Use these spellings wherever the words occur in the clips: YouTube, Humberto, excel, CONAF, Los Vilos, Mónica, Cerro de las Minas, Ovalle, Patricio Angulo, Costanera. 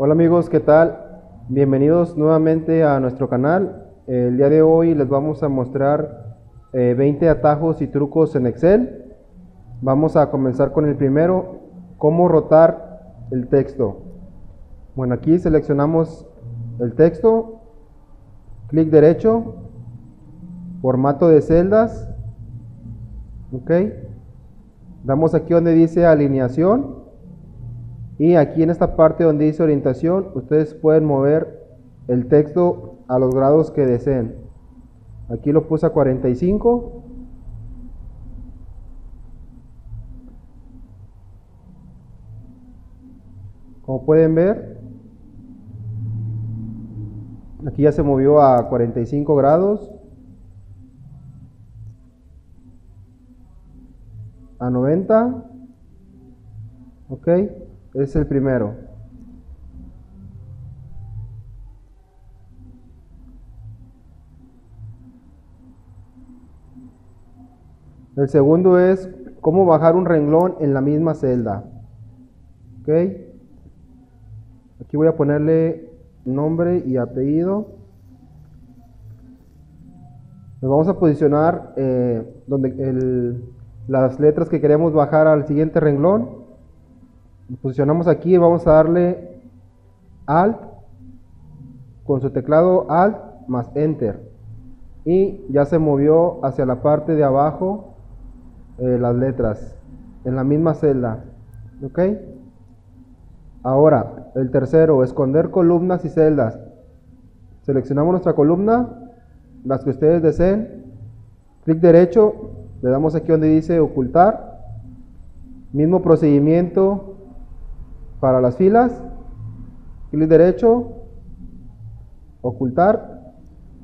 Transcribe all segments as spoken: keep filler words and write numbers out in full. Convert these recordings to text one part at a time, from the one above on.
Hola amigos, ¿qué tal? Bienvenidos nuevamente a nuestro canal. El día de hoy les vamos a mostrar eh, veinte atajos y trucos en Excel. Vamos a comenzar con el primero, cómo rotar el texto. Bueno, aquí seleccionamos el texto, clic derecho, formato de celdas, ok, damos aquí donde dice alineación. Y aquí en esta parte donde dice orientación, ustedes pueden mover el texto a los grados que deseen. Aquí lo puse a cuarenta y cinco. Como pueden ver, aquí ya se movió a cuarenta y cinco grados, a noventa. Ok. Es el primero. El segundo es cómo bajar un renglón en la misma celda. Ok. Aquí voy a ponerle nombre y apellido. Nos vamos a posicionar eh, donde el, las letras que queremos bajar al siguiente renglón. Posicionamos aquí y vamos a darle Alt con su teclado, Alt más Enter, y ya se movió hacia la parte de abajo eh, las letras en la misma celda. Ok, ahora el tercero, esconder columnas y celdas. Seleccionamos nuestra columna, las que ustedes deseen, clic derecho, le damos aquí donde dice ocultar, mismo procedimiento. Para las filas, clic derecho, ocultar.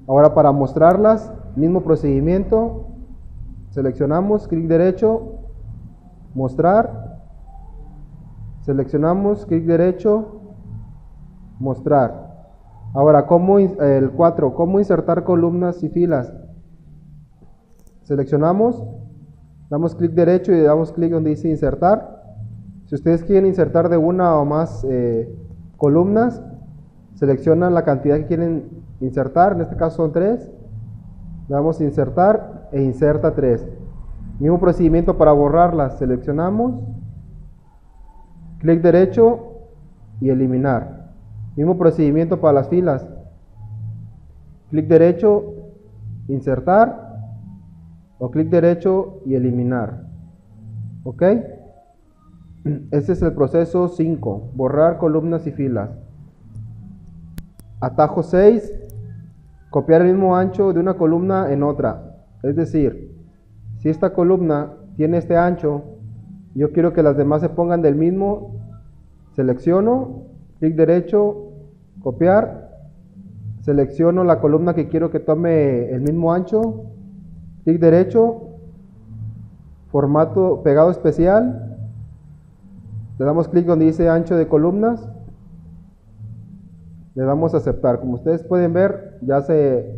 Ahora para mostrarlas, mismo procedimiento, seleccionamos, clic derecho, mostrar, seleccionamos, clic derecho, mostrar. Ahora, ¿cómo, el cuatro, cómo insertar columnas y filas? Seleccionamos, damos clic derecho y le damos clic donde dice insertar. Si ustedes quieren insertar de una o más eh, columnas, seleccionan la cantidad que quieren insertar, en este caso son tres, le damos insertar e inserta tres. Mismo procedimiento para borrarlas, seleccionamos, clic derecho y eliminar. Mismo procedimiento para las filas, clic derecho, insertar o clic derecho y eliminar. ¿Ok? Este es el proceso cinco, borrar columnas y filas. Atajo seis, copiar el mismo ancho de una columna en otra. Es decir, si esta columna tiene este ancho, yo quiero que las demás se pongan del mismo, selecciono, clic derecho, copiar, selecciono la columna que quiero que tome el mismo ancho, clic derecho, formato pegado especial. Le damos clic donde dice ancho de columnas, le damos aceptar. Como ustedes pueden ver, ya se,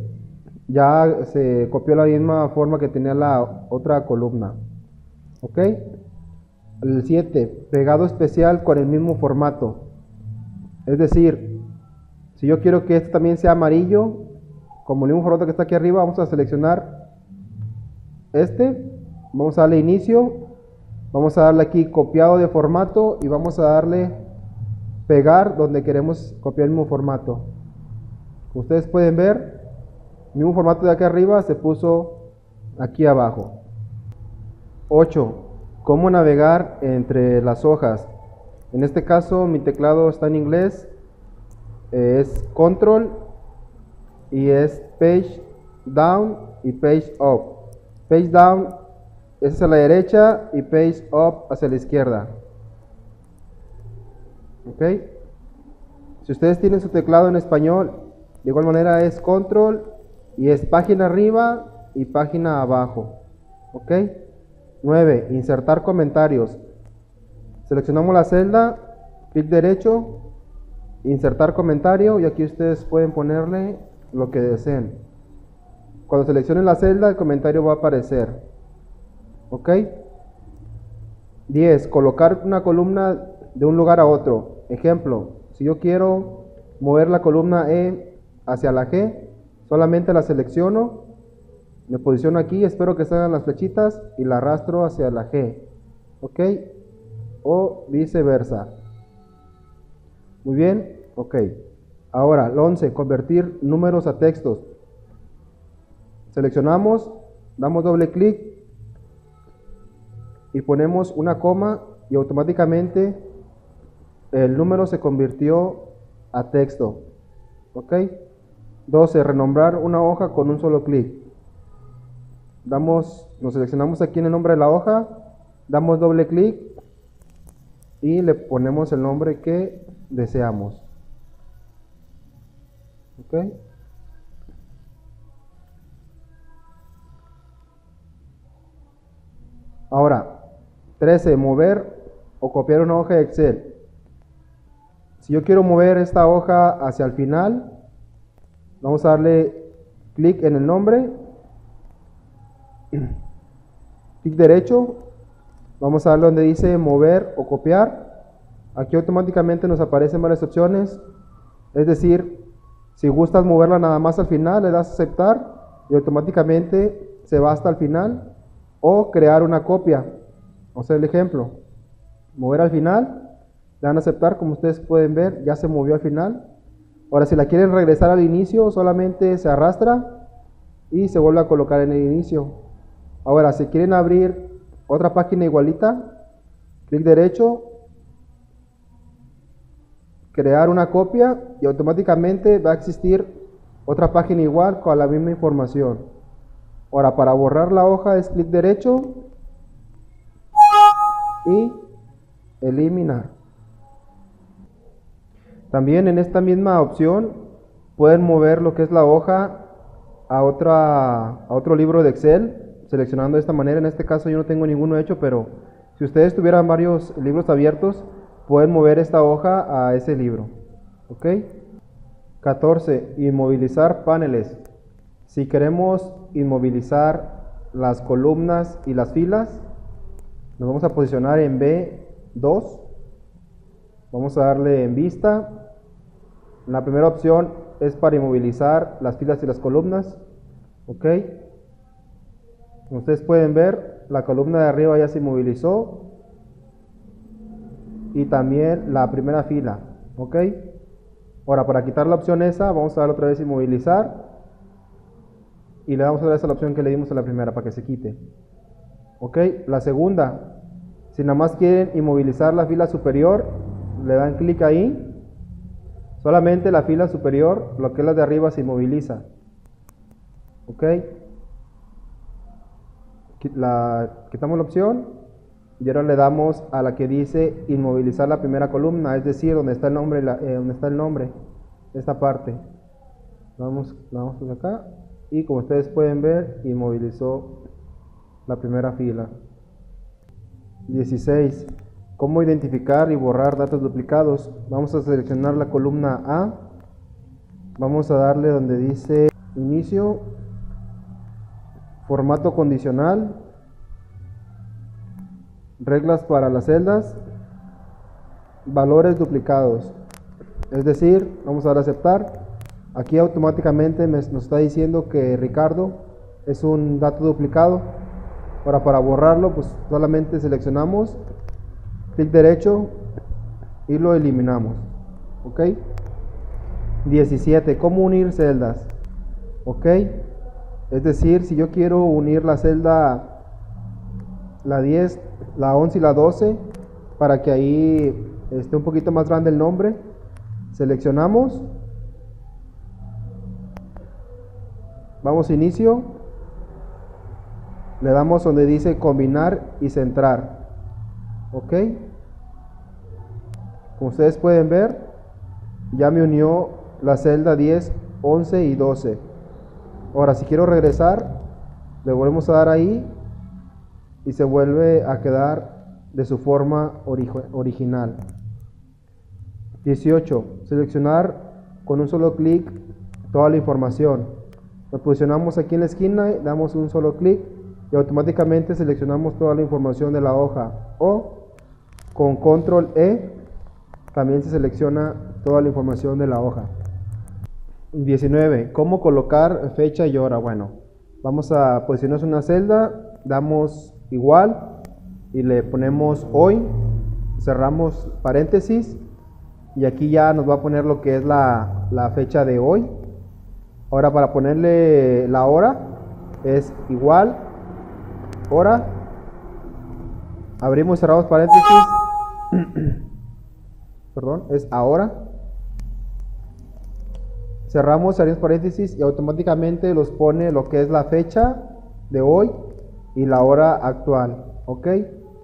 ya se copió la misma forma que tenía la otra columna. Ok. El siete, pegado especial con el mismo formato. Es decir, si yo quiero que este también sea amarillo, como el mismo formato que está aquí arriba, vamos a seleccionar este, vamos a darle inicio. Vamos a darle aquí copiado de formato y vamos a darle pegar donde queremos copiar el mismo formato. Como ustedes pueden ver, el mismo formato de aquí arriba se puso aquí abajo. ocho. Cómo navegar entre las hojas. En este caso mi teclado está en inglés, es control y es page down y page up. Page down es hacia la derecha y page up hacia la izquierda. Ok. Si ustedes tienen su teclado en español, de igual manera es control y es página arriba y página abajo. Ok. nueve. Insertar comentarios. Seleccionamos la celda, clic derecho, insertar comentario, y aquí ustedes pueden ponerle lo que deseen. Cuando seleccionen la celda, el comentario va a aparecer. Ok. diez. Colocar una columna de un lugar a otro. Ejemplo, si yo quiero mover la columna E hacia la G, solamente la selecciono, me posiciono aquí, espero que salgan las flechitas y la arrastro hacia la G, ok, o viceversa. Muy bien, ok. Ahora, el once, convertir números a textos. Seleccionamos, damos doble clic y ponemos una coma y automáticamente el número se convirtió a texto, ok. doce, renombrar una hoja con un solo clic. Damos, nos seleccionamos aquí en el nombre de la hoja, damos doble clic y le ponemos el nombre que deseamos, ok. Ahora, trece, mover o copiar una hoja de Excel. Si yo quiero mover esta hoja hacia el final, vamos a darle clic en el nombre, clic derecho, vamos a darle donde dice mover o copiar. Aquí automáticamente nos aparecen varias opciones, es decir, si gustas moverla nada más al final, le das a aceptar y automáticamente se va hasta el final, o crear una copia. Vamos a hacer el ejemplo, mover al final, le dan a aceptar, como ustedes pueden ver, ya se movió al final. Ahora, si la quieren regresar al inicio, solamente se arrastra y se vuelve a colocar en el inicio. Ahora, si quieren abrir otra página igualita, clic derecho, crear una copia y automáticamente va a existir otra página igual con la misma información. Ahora, para borrar la hoja es clic derecho y eliminar. También en esta misma opción pueden mover lo que es la hoja a, otra, a otro libro de Excel, seleccionando de esta manera. En este caso yo no tengo ninguno hecho, pero si ustedes tuvieran varios libros abiertos, pueden mover esta hoja a ese libro, ¿ok? catorce. Inmovilizar paneles. Si queremos inmovilizar las columnas y las filas, nos vamos a posicionar en B dos. Vamos a darle en vista. La primera opción es para inmovilizar las filas y las columnas, ok. Como ustedes pueden ver, la columna de arriba ya se inmovilizó y también la primera fila, ok. Ahora, para quitar la opción esa, vamos a dar otra vez inmovilizar y le damos otra vez a la opción que le dimos a la primera para que se quite, ok. La segunda, si nada más quieren inmovilizar la fila superior, le dan clic ahí, solamente la fila superior, lo que es la de arriba, se inmoviliza, ok. La, quitamos la opción y ahora le damos a la que dice inmovilizar la primera columna, es decir, donde está el nombre, la, eh, donde está el nombre, esta parte, vamos, la vamos por acá y como ustedes pueden ver, inmovilizó la primera fila. dieciséis. Cómo identificar y borrar datos duplicados. Vamos a seleccionar la columna A, vamos a darle donde dice inicio, formato condicional, reglas para las celdas, valores duplicados, es decir, vamos a dar a aceptar. Aquí automáticamente nos está diciendo que Ricardo es un dato duplicado. Ahora, para borrarlo, pues solamente seleccionamos, clic derecho y lo eliminamos, ok. diecisiete. Cómo unir celdas, ok. Es decir, si yo quiero unir la celda, la diez, la once y la doce, para que ahí esté un poquito más grande el nombre, seleccionamos, vamos a inicio, le damos donde dice combinar y centrar, ok. Como ustedes pueden ver, ya me unió la celda diez, once y doce. Ahora, si quiero regresar, le volvemos a dar ahí y se vuelve a quedar de su forma original. dieciocho. Seleccionar con un solo clic toda la información. Nos posicionamos aquí en la esquina, damos un solo clic y automáticamente seleccionamos toda la información de la hoja, o con control E También se selecciona toda la información de la hoja. diecinueve. ¿Cómo colocar fecha y hora? Bueno, vamos a posicionarnos en una celda, damos igual y le ponemos hoy, cerramos paréntesis y aquí ya nos va a poner lo que es la, la fecha de hoy. Ahora para ponerle la hora es igual, hora, abrimos y cerramos paréntesis, perdón, es ahora. Cerramos, abrimos paréntesis y automáticamente los pone lo que es la fecha de hoy y la hora actual. Ok,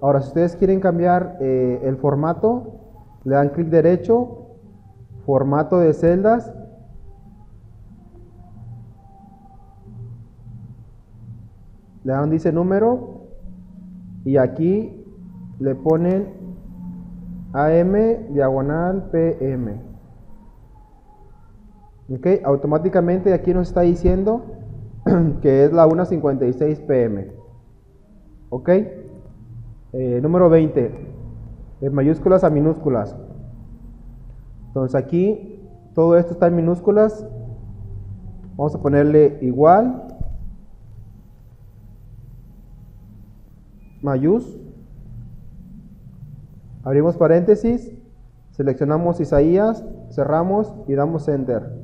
ahora si ustedes quieren cambiar eh, el formato, le dan clic derecho, formato de celdas, le dan dice número y aquí le ponen A M diagonal P M. Ok, automáticamente aquí nos está diciendo que es la una cincuenta y seis p m Ok, eh, número veinte, de mayúsculas a minúsculas. Entonces aquí todo esto está en minúsculas. Vamos a ponerle igual, mayús, abrimos paréntesis, seleccionamos Isaías, cerramos y damos enter.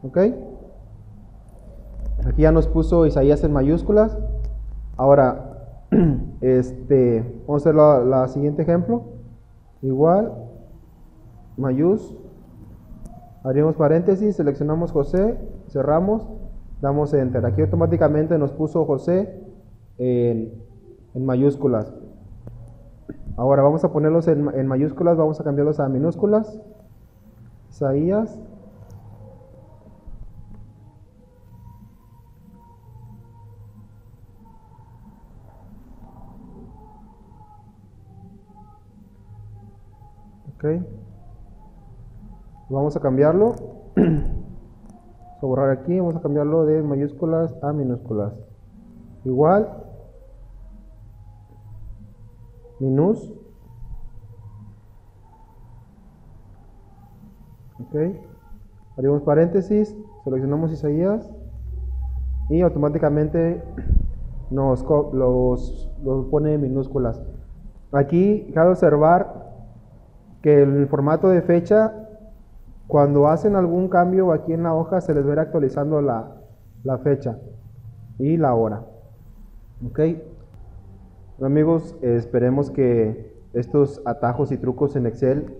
Ok, aquí ya nos puso Isaías en mayúsculas. Ahora este, vamos a hacer la, la siguiente ejemplo, igual, mayús, abrimos paréntesis, seleccionamos José, cerramos, damos enter. Aquí automáticamente nos puso José en, en mayúsculas. Ahora vamos a ponerlos en, en mayúsculas, vamos a cambiarlos a minúsculas, Isaías. Okay. Vamos a cambiarlo, vamos a borrar aquí, vamos a cambiarlo de mayúsculas a minúsculas, igual, minus, ok, abrimos paréntesis, seleccionamos Isaías y automáticamente nos los, los pone en minúsculas. Aquí cabe observar que el formato de fecha, cuando hacen algún cambio aquí en la hoja, se les verá actualizando la, la fecha y la hora. Ok, bueno, amigos, esperemos que estos atajos y trucos en Excel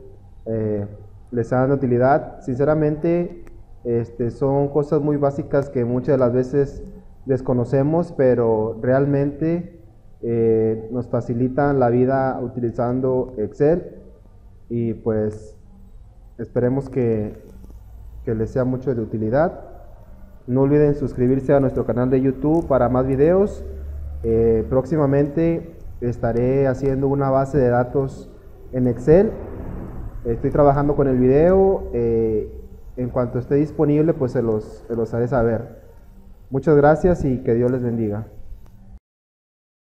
eh, les sean de utilidad. Sinceramente este, son cosas muy básicas que muchas de las veces desconocemos, pero realmente eh, nos facilitan la vida utilizando Excel. Y pues esperemos que, que les sea mucho de utilidad. No olviden suscribirse a nuestro canal de YouTube para más videos. Eh, próximamente estaré haciendo una base de datos en Excel. Estoy trabajando con el video. Eh, en cuanto esté disponible, pues se los, se los haré saber. Muchas gracias y que Dios les bendiga.